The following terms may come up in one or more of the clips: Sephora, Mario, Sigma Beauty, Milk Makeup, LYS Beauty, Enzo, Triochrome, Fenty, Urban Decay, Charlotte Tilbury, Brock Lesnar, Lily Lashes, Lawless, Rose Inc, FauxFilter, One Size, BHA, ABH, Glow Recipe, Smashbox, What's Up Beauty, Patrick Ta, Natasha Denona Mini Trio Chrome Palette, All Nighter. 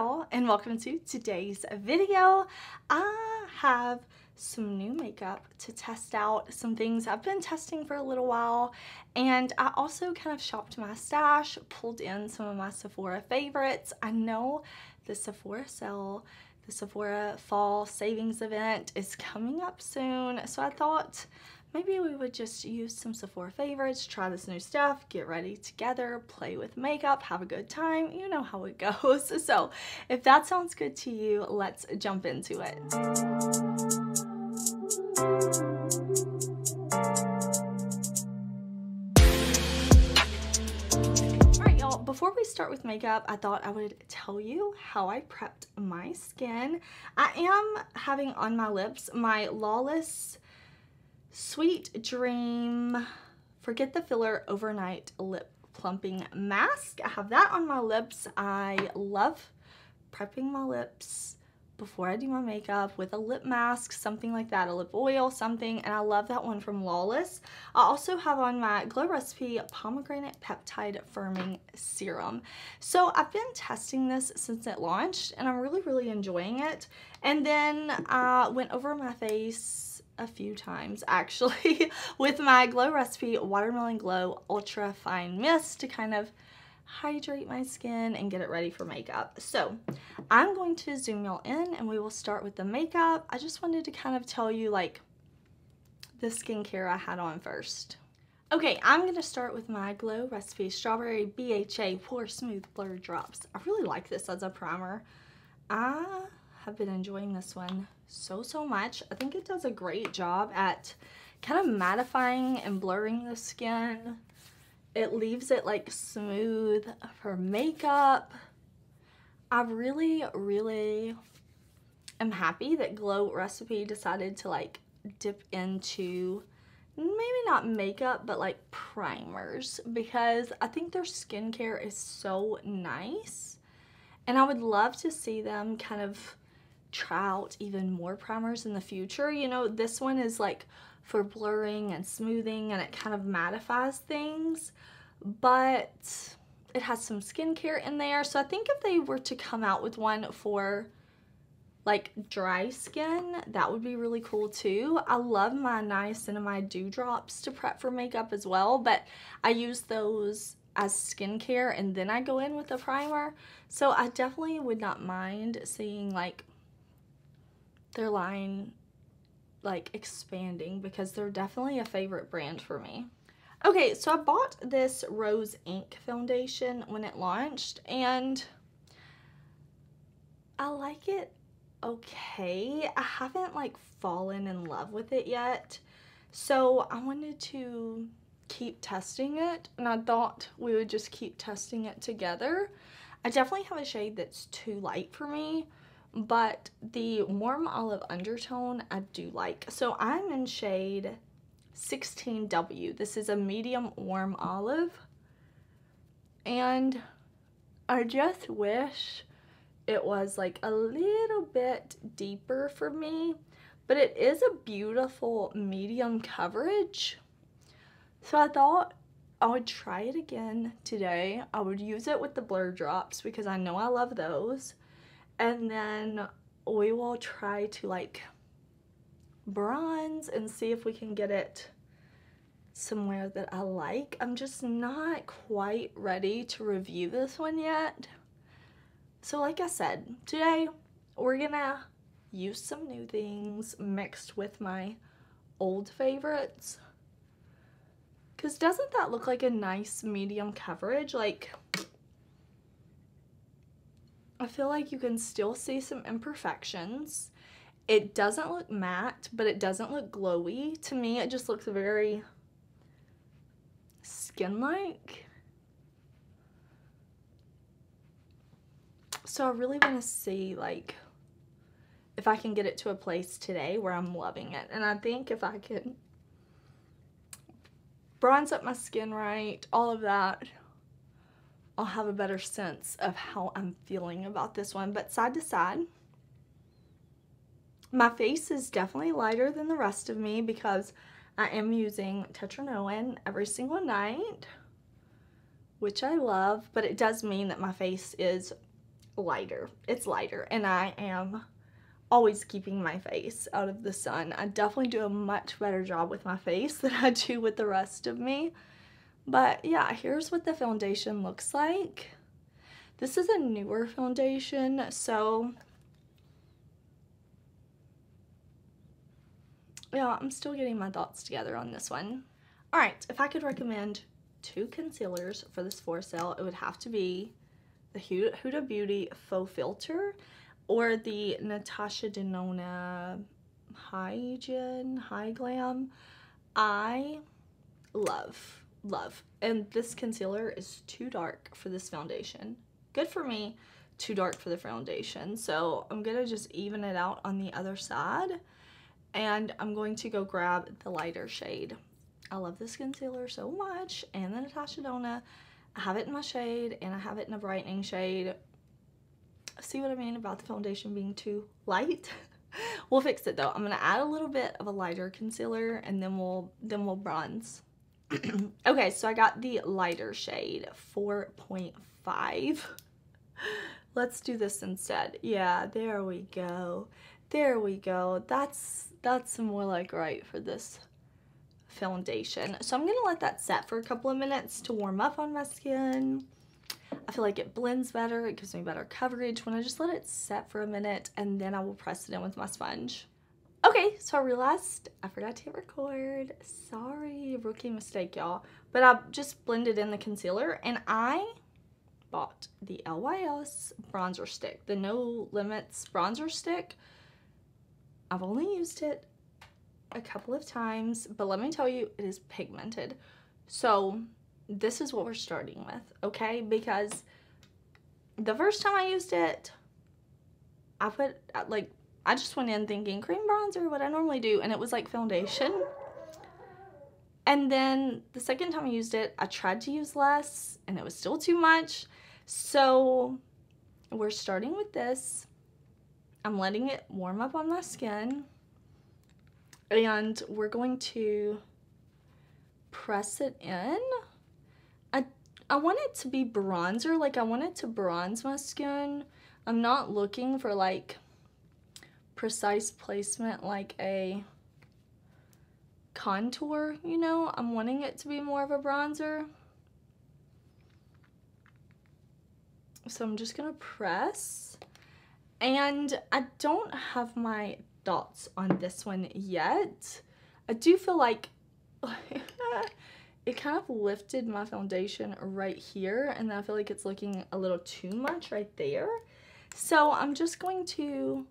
y'all, and welcome to today's video. I have some new makeup to test out, some things I've been testing for a little while, and I also kind of shopped my stash, pulled in some of my Sephora favorites. I know the Sephora sale, the Sephora fall savings event is coming up soon, so I thought maybe we would just use some Sephora favorites, try this new stuff, get ready together, play with makeup, have a good time. You know how it goes. So if that sounds good to you, let's jump into it. All right, y'all, before we start with makeup, I thought I would tell you how I prepped my skin. I am having on my lips my Lawless Sweet Dream Forget the Filler Overnight Lip Plumping Mask. I have that on my lips. I love prepping my lips before I do my makeup with a lip mask, something like that, a lip oil, something, and I love that one from Lawless. I also have on my Glow Recipe Pomegranate Peptide Firming Serum. So I've been testing this since it launched, and I'm really enjoying it. And then I went over my face a few times actually with my Glow Recipe Watermelon Glow Ultra Fine Mist to kind of hydrate my skin and get it ready for makeup. So I'm going to zoom y'all in and we will start with the makeup. I just wanted to kind of tell you like the skincare I had on first. Okay, I'm gonna start with my Glow Recipe Strawberry BHA Pore Smooth Blur Drops. I really like this as a primer. I have been enjoying this one so much. I think it does a great job at kind of mattifying and blurring the skin. It leaves it like smooth for makeup. I really am happy that Glow Recipe decided to like dip into maybe not makeup but like primers, because I think their skincare is so nice and I would love to see them kind of try out even more primers in the future. You know, this one is like for blurring and smoothing and it kind of mattifies things, but it has some skincare in there. So I think if they were to come out with one for like dry skin, that would be really cool too. I love my niacinamide dewdrops to prep for makeup as well, but I use those as skincare and then I go in with a primer. So I definitely would not mind seeing like their line like expanding, because they're definitely a favorite brand for me. Okay, so I bought this Rose Inc foundation when it launched and I like it okay. I haven't like fallen in love with it yet, so I wanted to keep testing it and I thought we would just keep testing it together. I definitely have a shade that's too light for me, but the warm olive undertone I do like. So I'm in shade 16W. This is a medium warm olive. And I just wish it was like a little bit deeper for me. But it is a beautiful medium coverage. So I thought I would try it again today. I would use it with the blur drops because I know I love those. And then we will try to like bronze and see if we can get it somewhere that I like. I'm just not quite ready to review this one yet. So like I said, today we're gonna use some new things mixed with my old favorites. 'Cause doesn't that look like a nice medium coverage? Like, I feel like you can still see some imperfections. It doesn't look matte, but it doesn't look glowy. To me, it just looks very skin-like. So I really want to see, like, if I can get it to a place today where I'm loving it. And I think if I can bronze up my skin right, all of that, I'll have a better sense of how I'm feeling about this one. But side to side, my face is definitely lighter than the rest of me because I am using tetraenoin every single night, which I love, but it does mean that my face is lighter. It's lighter, and I am always keeping my face out of the sun. I definitely do a much better job with my face than I do with the rest of me. But yeah, here's what the foundation looks like. This is a newer foundation, so yeah, I'm still getting my thoughts together on this one. All right, if I could recommend two concealers for this for sale, it would have to be the Huda Beauty Faux Filter or the Natasha Denona High Glam. I love. And this concealer is too dark for this foundation. Good for me, too dark for the foundation. So I'm gonna just even it out on the other side, and I'm going to go grab the lighter shade. I love this concealer so much, and the Natasha Denona. I have it in my shade, and I have it in a brightening shade. See what I mean about the foundation being too light? We'll fix it though. I'm gonna add a little bit of a lighter concealer, and then we'll bronze. Okay, so I got the lighter shade 4.5. Let's do this instead. Yeah, there we go. There we go. That's more like right for this foundation. So I'm gonna let that set for a couple of minutes to warm up on my skin. I feel like it blends better, it gives me better coverage when I just let it set for a minute, and then I will press it in with my sponge. Okay, so I realized I forgot to hit record. Sorry, rookie mistake, y'all. But I just blended in the concealer, and I bought the LYS bronzer stick, the No Limits bronzer stick. I've only used it a couple of times, but let me tell you, it is pigmented. So this is what we're starting with, okay? Because the first time I used it, I put, like, I just went in thinking cream bronzer, what I normally do, and it was like foundation. And then the second time I used it, I tried to use less, and it was still too much. So we're starting with this. I'm letting it warm up on my skin, and we're going to press it in. I want it to be bronzer, like I want it to bronze my skin. I'm not looking for like precise placement like a contour, you know? I'm wanting it to be more of a bronzer. So I'm just gonna press. And I don't have my dots on this one yet. I do feel like it kind of lifted my foundation right here, and I feel like it's looking a little too much right there. So I'm just going to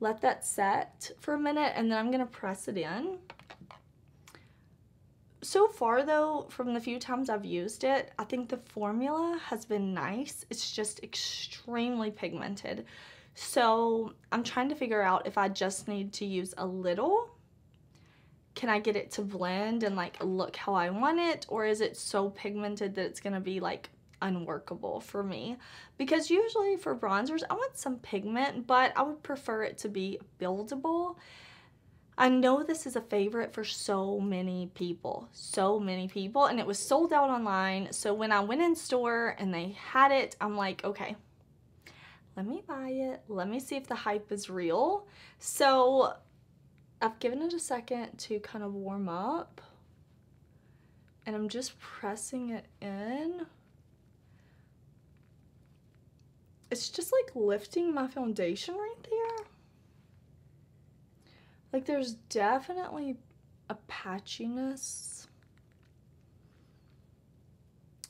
let that set for a minute, and then I'm gonna press it in. So far though, from the few times I've used it, I think the formula has been nice. It's just extremely pigmented. So I'm trying to figure out if I just need to use a little. Can I get it to blend and like look how I want it? Or is it so pigmented that it's gonna be like unworkable for me? Because usually for bronzers, I want some pigment, but I would prefer it to be buildable. I know this is a favorite for so many people, and it was sold out online. So when I went in store and they had it, I'm like, okay, let me buy it. Let me see if the hype is real. So I've given it a second to kind of warm up, and I'm just pressing it in. It's just like lifting my foundation right there. Like there's definitely a patchiness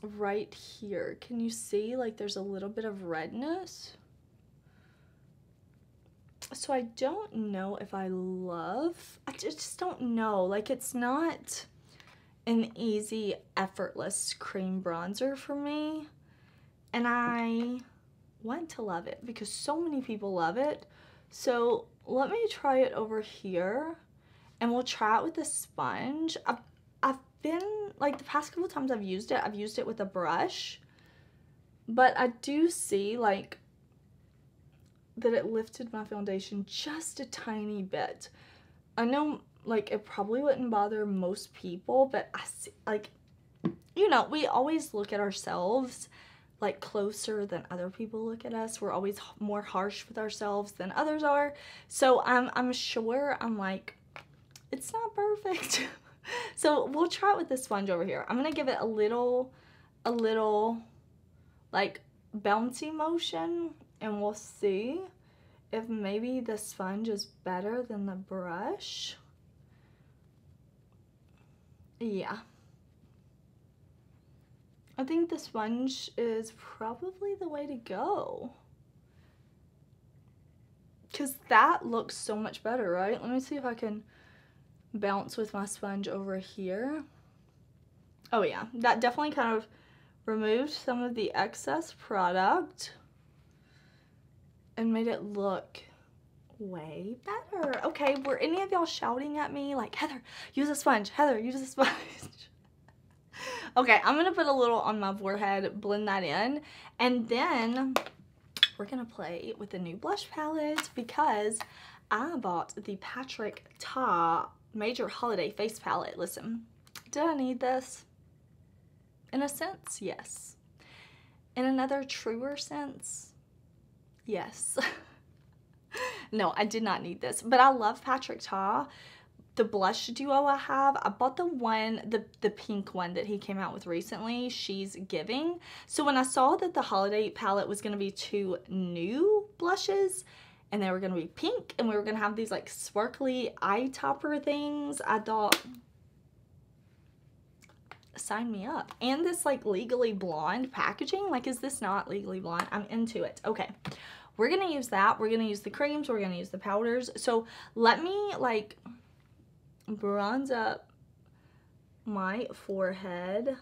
right here. Can you see? Like there's a little bit of redness. So I don't know if I love, I just don't know. Like it's not an easy, effortless cream bronzer for me. And I want to love it because so many people love it. So let me try it over here, and we'll try it with a sponge. I've been, like the past couple times I've used it with a brush, but I do see like that it lifted my foundation just a tiny bit. I know like it probably wouldn't bother most people, but I see, like, you know, we always look at ourselves like closer than other people look at us. We're always more harsh with ourselves than others are. So I'm sure I'm like, it's not perfect. So we'll try it with this sponge over here. I'm gonna give it a little like bouncy motion, and we'll see if maybe the sponge is better than the brush. Yeah, I think the sponge is probably the way to go, because that looks so much better, right? Let me see if I can bounce with my sponge over here. Oh yeah, that definitely kind of removed some of the excess product and made it look way better. Okay, were any of y'all shouting at me like, Heather, use a sponge, Heather, use a sponge? Okay, I'm gonna put a little on my forehead, blend that in, and then we're gonna play with the new blush palette, because I bought the Patrick Ta Major Holiday Face Palette. Listen, did I need this? In a sense, yes. In another truer sense, yes. No, I did not need this, but I love Patrick Ta. The blush duo I have, I bought the one, the pink one that he came out with recently, She's Giving. So when I saw that the holiday palette was going to be 2 new blushes, and they were going to be pink, and we were going to have these like sparkly eye topper things, I thought, sign me up. And this like Legally Blonde packaging, like, is this not Legally Blonde? I'm into it. Okay, we're going to use that. We're going to use the creams. We're going to use the powders. So let me like bronze up my forehead.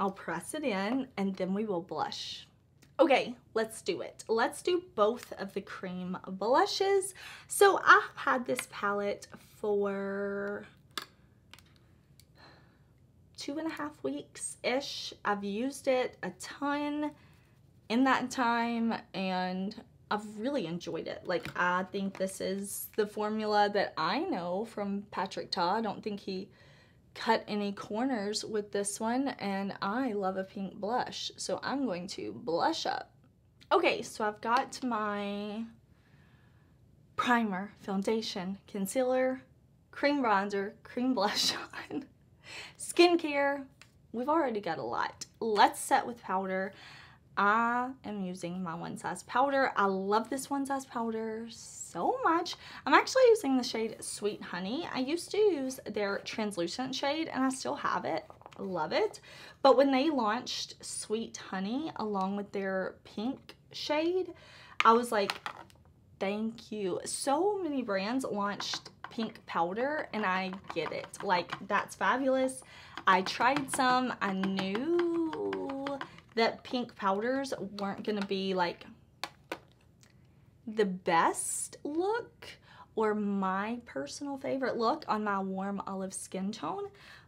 I'll press it in, and then we will blush. Okay, let's do it. Let's do both of the cream blushes. So I've had this palette for 2.5 weeks-ish. I've used it a ton in that time, and I've really enjoyed it. Like, I think this is the formula that I know from Patrick Ta. I don't think he cut any corners with this one, and I love a pink blush, so I'm going to blush up. Okay, so I've got my primer, foundation, concealer, cream bronzer, cream blush on. Skincare, we've already got a lot. Let's set with powder. I am using my One Size powder. I love this One Size powder so much. I'm actually using the shade Sweet Honey. I used to use their translucent shade, and I still have it. I love it. But when they launched Sweet Honey along with their pink shade, I was like, thank you. So many brands launched pink powder, and I get it. Like, that's fabulous. I tried some. I knew that pink powders weren't gonna be like the best look or my personal favorite look on my warm olive skin tone,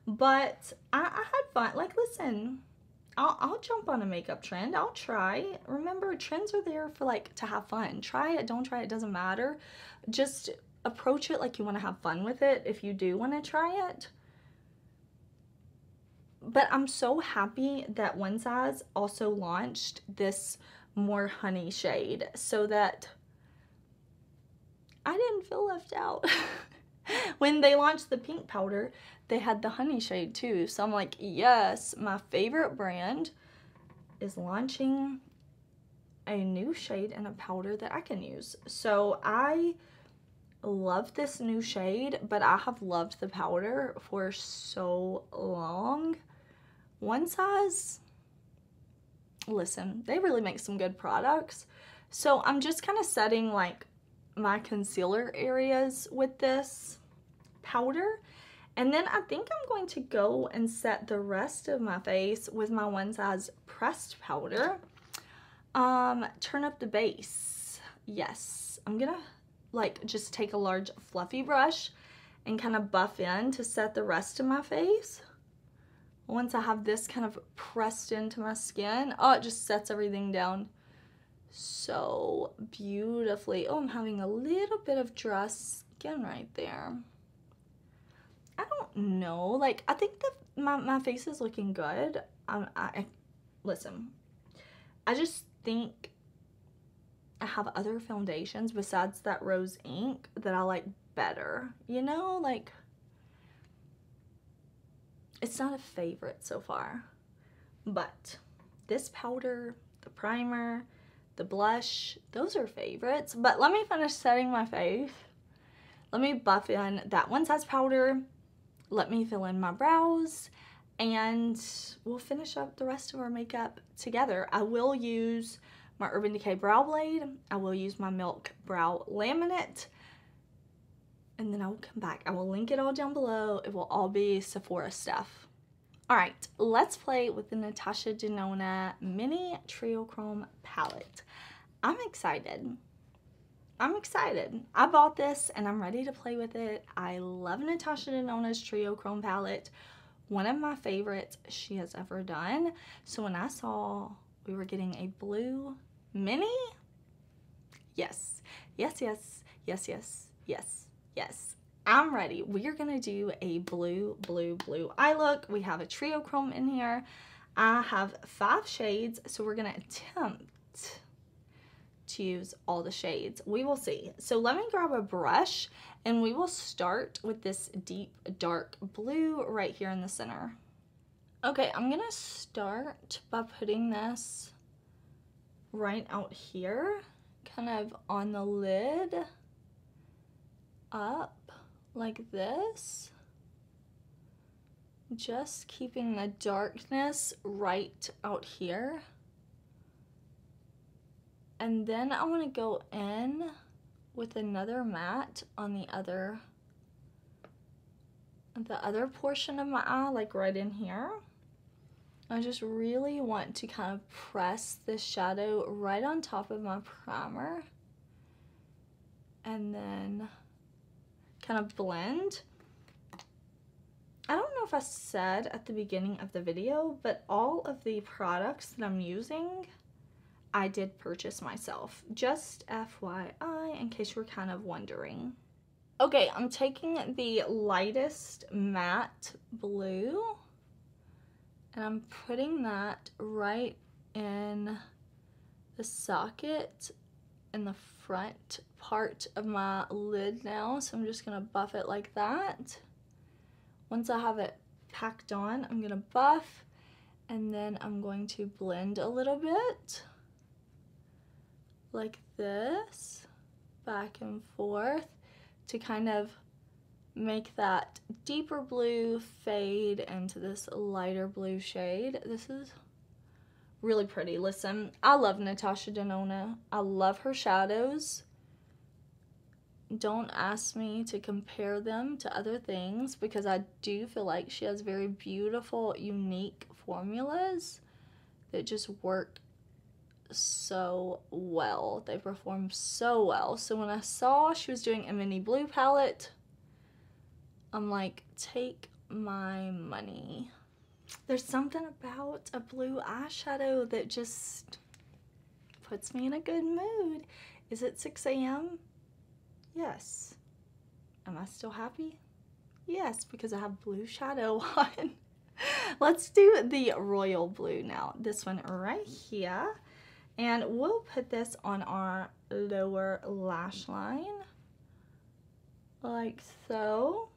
but I had fun. Like, listen, I'll jump on a makeup trend. I'll try. Remember, trends are there for like to have fun. Try it, don't try it, doesn't matter. Just approach it like you want to have fun with it if you do want to try it. But I'm so happy that One Size also launched this more honey shade, so that I didn't feel left out. When they launched the pink powder, they had the honey shade too. So I'm like, yes, my favorite brand is launching a new shade and a powder that I can use. So I love this new shade, but I have loved the powder for so long. One Size, listen, they really make some good products. So I'm just kind of setting like my concealer areas with this powder, and then I think I'm going to go and set the rest of my face with my One Size pressed powder. Turn up the base. Yes, I'm gonna like just take a large fluffy brush and kind of buff in to set the rest of my face. Once I have this kind of pressed into my skin, oh, it just sets everything down so beautifully. Oh, I'm having a little bit of dry skin right there. I don't know, like, I think that my face is looking good. I listen, I just think I have other foundations besides that Rose Inc that I like better, you know, like it's not a favorite so far, but this powder, the primer, the blush, those are favorites. But let me finish setting my face. Let me buff in that One Size powder. Let me fill in my brows and we'll finish up the rest of our makeup together. I will use my Urban Decay brow blade. I will use my Milk brow laminate. And then I will come back. I will link it all down below. It will all be Sephora stuff. All right, let's play with the Natasha Denona Mini Trio Chrome Palette. I'm excited. I'm excited. I bought this and I'm ready to play with it. I love Natasha Denona's Trio Chrome Palette. One of my favorites she has ever done. So when I saw we were getting a blue mini, yes, yes, yes, yes, yes, yes, yes. I'm ready. We are going to do a blue eye look. We have a trio chrome in here. I have 5 shades, so we're going to attempt to use all the shades. We will see. So let me grab a brush and we will start with this deep dark blue right here in the center. Okay, I'm going to start by putting this right out here, kind of on the lid, up like this, just keeping the darkness right out here. And then I want to go in with another matte on the other portion of my eye, like right in here. I just really want to kind of press this shadow right on top of my primer and then kind of blend. I don't know if I said at the beginning of the video, but all of the products that I'm using, I did purchase myself. Just FYI, in case you were kind of wondering. Okay, I'm taking the lightest matte blue and I'm putting that right in the socket in the front part of my lid now, so I'm just gonna buff it like that. Once I have it packed on, I'm gonna buff and then I'm going to blend a little bit like this, back and forth, to kind of make that deeper blue fade into this lighter blue shade. This is really pretty. Listen, I love Natasha Denona. I love her shadows. Don't ask me to compare them to other things because I do feel like she has very beautiful, unique formulas that just work so well. They perform so well. So when I saw she was doing a mini blue palette, I'm like, take my money. There's something about a blue eyeshadow that just puts me in a good mood. Is it 6 a.m.? Yes. Am I still happy? Yes, because I have blue shadow on. Let's do the royal blue now. This one right here. And we'll put this on our lower lash line. Like so.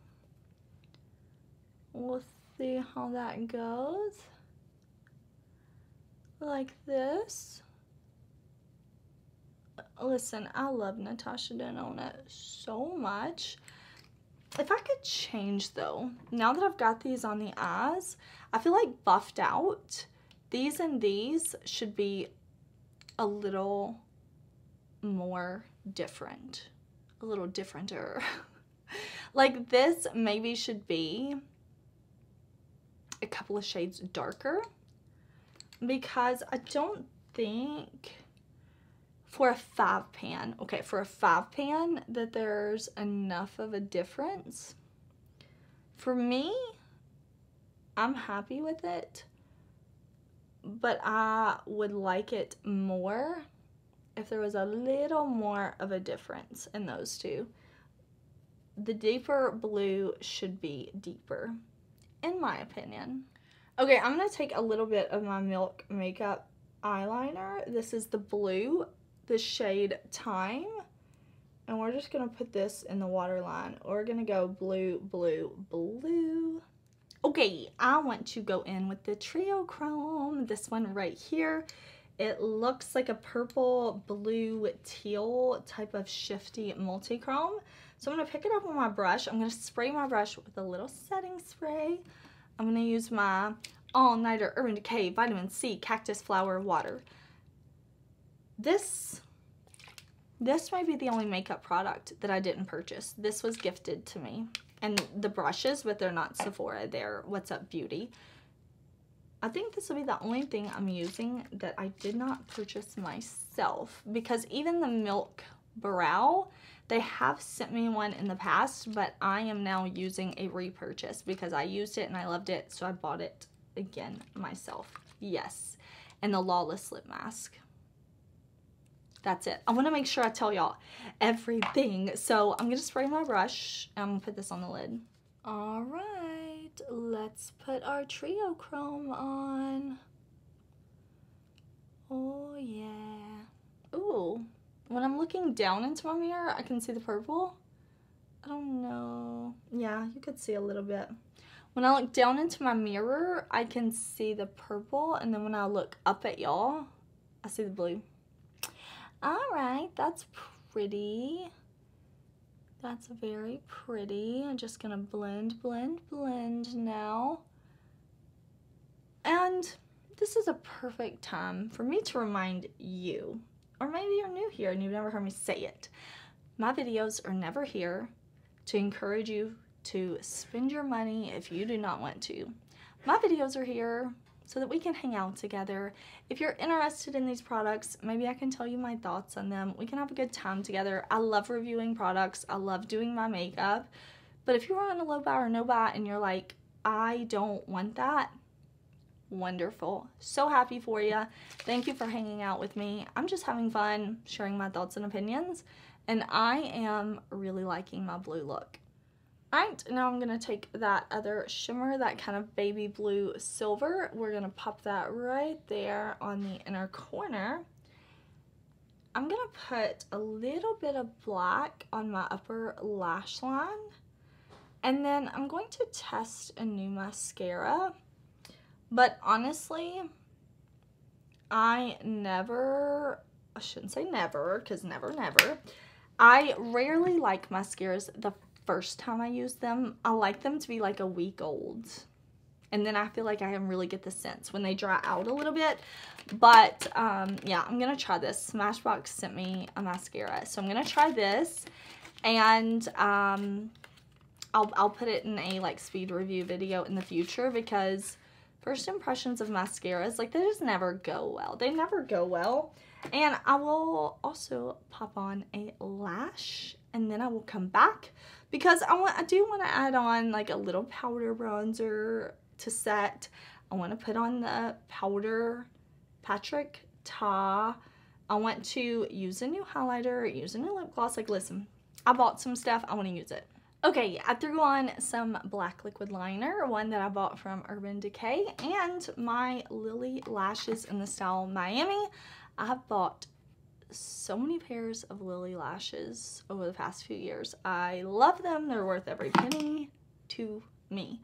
We'll see how that goes, like this. Listen, I love Natasha Denona so much. If I could change though, now that I've got these on the eyes, I feel like buffed out, these and these should be a little more different, a little differenter. Like this maybe should be a couple of shades darker, because I don't think for a 5 pan, okay, for a 5 pan that there's enough of a difference. For me, I'm happy with it, but I would like it more if there was a little more of a difference in those two. The deeper blue should be deeper, in my opinion. Okay, I'm going to take a little bit of my Milk Makeup eyeliner. This is the blue, the shade Time. And we're just going to put this in the waterline. We're going to go blue, blue, blue. Okay, I want to go in with the Trio Chrome. This one right here. It looks like a purple, blue, teal type of shifty multi-chrome. So I'm going to pick it up with my brush. I'm going to spray my brush with a little setting spray. I'm going to use my All Nighter Urban Decay Vitamin C Cactus Flower Water. This might be the only makeup product that I didn't purchase. This was gifted to me. And the brushes, but they're not Sephora. They're What's Up Beauty. I think this will be the only thing I'm using that I did not purchase myself, because even the Milk Brow, they have sent me one in the past, but I am now using a repurchase because I used it and I loved it, so I bought it again myself. Yes, and the Lawless Lip Mask. That's it. I want to make sure I tell y'all everything, so I'm going to spray my brush and I'm going to put this on the lid. All right. Let's put our Trio Chrome on. Oh yeah. Ooh. When I'm looking down into my mirror, I can see the purple. I don't know. Yeah, you could see a little bit. When I look down into my mirror, I can see the purple, and then when I look up at y'all, I see the blue. Alright, that's pretty. That's very pretty. I'm just gonna blend, blend, blend now. And this is a perfect time for me to remind you, or maybe you're new here and you've never heard me say it. My videos are never here to encourage you to spend your money if you do not want to. My videos are here so that we can hang out together. If you're interested in these products, maybe I can tell you my thoughts on them. We can have a good time together. I love reviewing products. I love doing my makeup. But if you're on a low buy or no buy and you're like, I don't want that, wonderful. So happy for you. Thank you for hanging out with me. I'm just having fun sharing my thoughts and opinions. And I am really liking my blue look. Alright, now I'm going to take that other shimmer, that kind of baby blue silver. We're going to pop that right there on the inner corner. I'm going to put a little bit of black on my upper lash line. And then I'm going to test a new mascara. But honestly, I shouldn't say never, because never, never. I rarely like mascaras the first time I use them. I like them to be like a week old, and then I feel like I can really get the sense when they dry out a little bit. But yeah, I'm gonna try this. Smashbox sent me a mascara, so I'm gonna try this, and I'll put it in a like speed review video in the future, because first impressions of mascaras, like, they just never go well. They never go well. And I will also pop on a lash, and then I will come back, because I do want to add on like a little powder bronzer to set. I want to put on the powder Patrick Ta. I want to use a new highlighter, use a new lip gloss. Like, listen, I bought some stuff. I want to use it. Okay, I threw on some black liquid liner, one that I bought from Urban Decay, and my Lily Lashes in the style Miami. I have bought so many pairs of Lily Lashes over the past few years. I love them. They're worth every penny to me.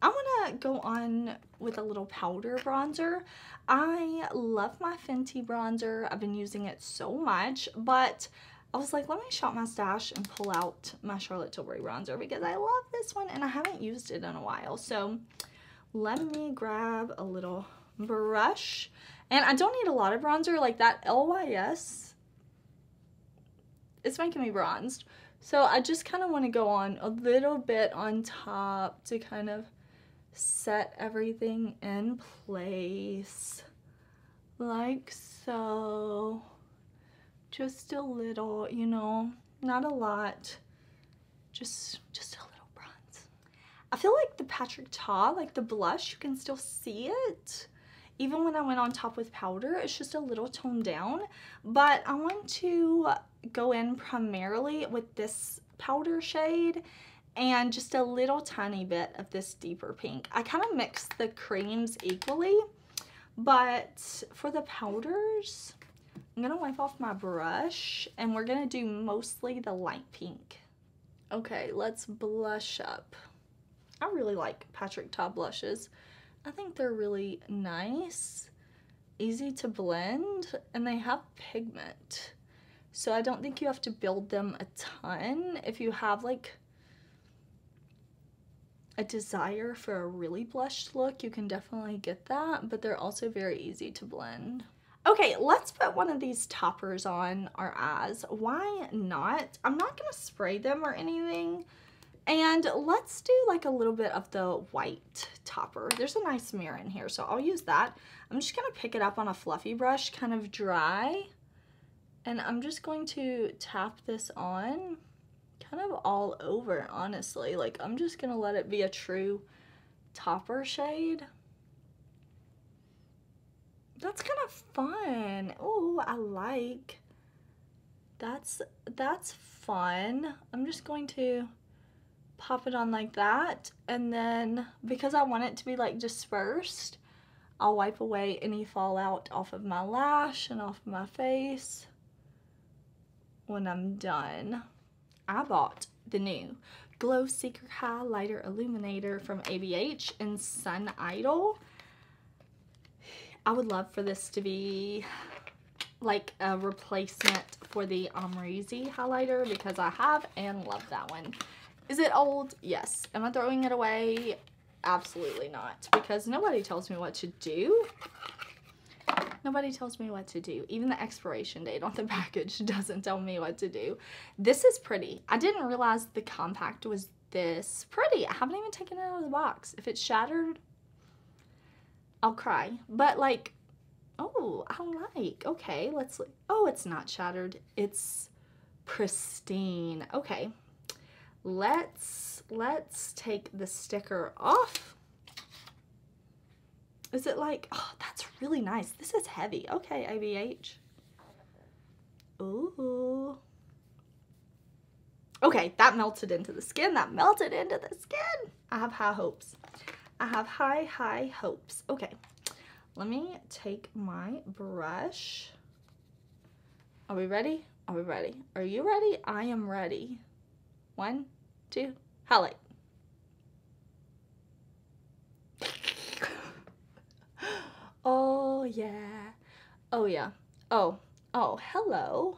I want to go on with a little powder bronzer. I love my Fenty bronzer. I've been using it so much, but I was like, let me shop my stash and pull out my Charlotte Tilbury bronzer, because I love this one and I haven't used it in a while. So let me grab a little brush. And I don't need a lot of bronzer. Like, that LYS, it's making me bronzed. So I just kind of want to go on a little bit on top to kind of set everything in place. Like so. Just a little, you know, not a lot. Just a little bronze. I feel like the Patrick Ta, like the blush, you can still see it. Even when I went on top with powder, it's just a little toned down. But I want to go in primarily with this powder shade and just a little tiny bit of this deeper pink. I kind of mix the creams equally, but for the powders, I'm gonna wipe off my brush and we're gonna do mostly the light pink. Okay, let's blush up. I really like Patrick Ta blushes. I think they're really nice, easy to blend, and they have pigment. So I don't think you have to build them a ton. If you have like a desire for a really blushed look, you can definitely get that, but they're also very easy to blend. Okay, let's put one of these toppers on our eyes. Why not? I'm not gonna spray them or anything. And let's do like a little bit of the white topper. There's a nice mirror in here, so I'll use that. I'm just gonna pick it up on a fluffy brush, kind of dry. And I'm just going to tap this on kind of all over, honestly. Like, I'm just going to let it be a true topper shade. That's kind of fun. Oh, I like. That's fun. I'm just going to pop it on like that. And then, because I want it to be, like, dispersed, I'll wipe away any fallout off of my lash and off of my face. When I'm done, I bought the new Glow Seeker Highlighter Illuminator from ABH in Sun Idol. I would love for this to be like a replacement for the Omrizi highlighter because I have and love that one. Is it old? Yes. Am I throwing it away? Absolutely not, because nobody tells me what to do. Nobody tells me what to do. Even the expiration date on the package doesn't tell me what to do. This is pretty. I didn't realize the compact was this pretty. I haven't even taken it out of the box. If it's shattered, I'll cry. But like, oh, I like. Okay, let's look. Oh, it's not shattered. It's pristine. Okay, let's take the sticker off. Is it like, oh, that's really nice. This is heavy. Okay, ABH. Ooh. Okay, that melted into the skin. That melted into the skin. I have high hopes. I have high hopes. Okay, let me take my brush. Are we ready? Are we ready? Are you ready? I am ready. 1, 2, highlight. Oh yeah, oh yeah, oh, oh, hello,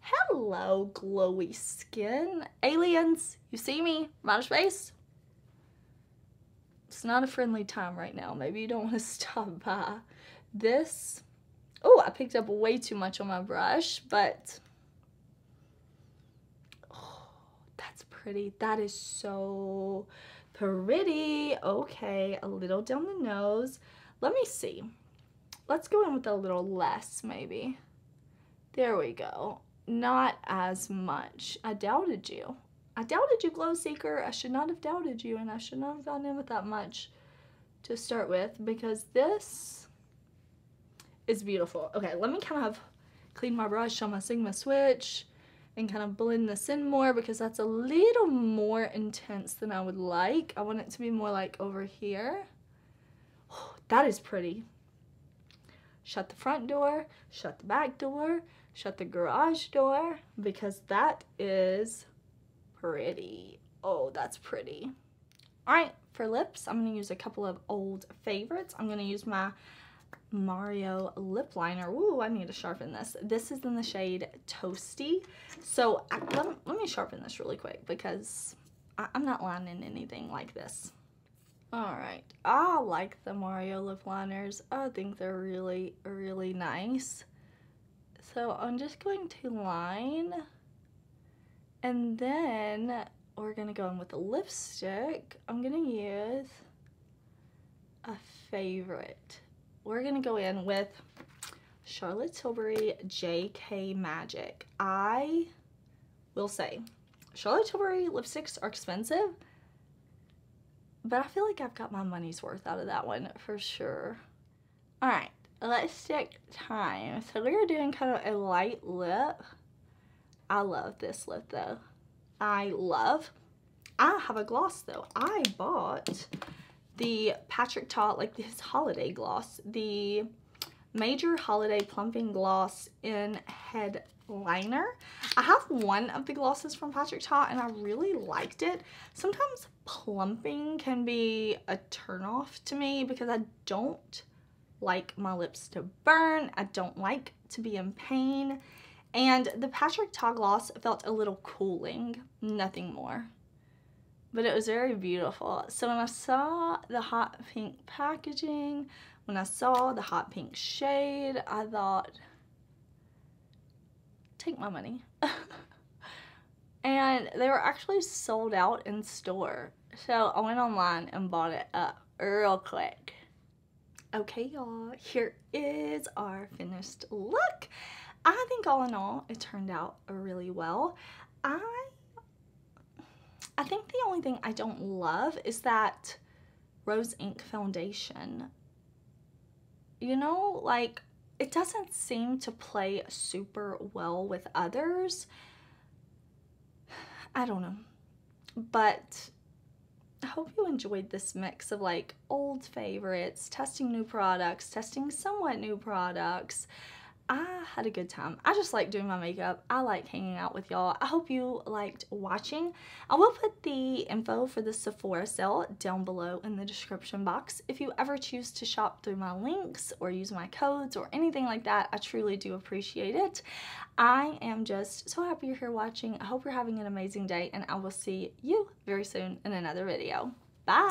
hello glowy skin, aliens, you see me, from outer space? It's not a friendly time right now, maybe you don't want to stop by. This, oh, I picked up way too much on my brush, but, oh, that's pretty, that is so pretty. Okay, a little down the nose. Let me see. Let's go in with a little less, maybe. There we go. Not as much. I doubted you. I doubted you, Glow Seeker. I should not have doubted you, and I should not have gone in with that much to start with, because this is beautiful. Okay, let me kind of clean my brush on my Sigma switch and kind of blend this in more, because that's a little more intense than I would like. I want it to be more like over here. That is pretty. Shut the front door, shut the back door, shut the garage door, because that is pretty. Oh, that's pretty. All right, for lips, I'm going to use a couple of old favorites. I'm going to use my Mario lip liner. Ooh, I need to sharpen this. This is in the shade Toasty. So let me sharpen this really quick, because I'm not lining anything like this. Alright, I like the Mario lip liners. I think they're really, really nice. So I'm just going to line, and then we're going to go in with the lipstick. I'm going to use a favorite. We're going to go in with Charlotte Tilbury JK Magic. I will say, Charlotte Tilbury lipsticks are expensive, but I feel like I've got my money's worth out of that one for sure. All right, lipstick time. So we're doing kind of a light lip. I love this lip though. I love I have a gloss though. I bought the Patrick Ta, like this holiday gloss, the Major Holiday Plumping Gloss in Head Liner. I have one of the glosses from Patrick Ta and I really liked it. Sometimes plumping can be a turnoff to me because I don't like my lips to burn. I don't like to be in pain. And the Patrick Ta gloss felt a little cooling, nothing more. But it was very beautiful. So when I saw the hot pink packaging, when I saw the hot pink shade, I thought, take my money. And they were actually sold out in store, so I went online and bought it up real quick. Okay y'all, here is our finished look. I think all in all it turned out really well. I think the only thing I don't love is that Rose Inc foundation. You know, like, it doesn't seem to play super well with others. I don't know. But I hope you enjoyed this mix of like old favorites, testing new products, testing somewhat new products. I had a good time. I just like doing my makeup. I like hanging out with y'all. I hope you liked watching. I will put the info for the Sephora sale down below in the description box. If you ever choose to shop through my links or use my codes or anything like that, I truly do appreciate it. I am just so happy you're here watching. I hope you're having an amazing day, and I will see you very soon in another video. Bye!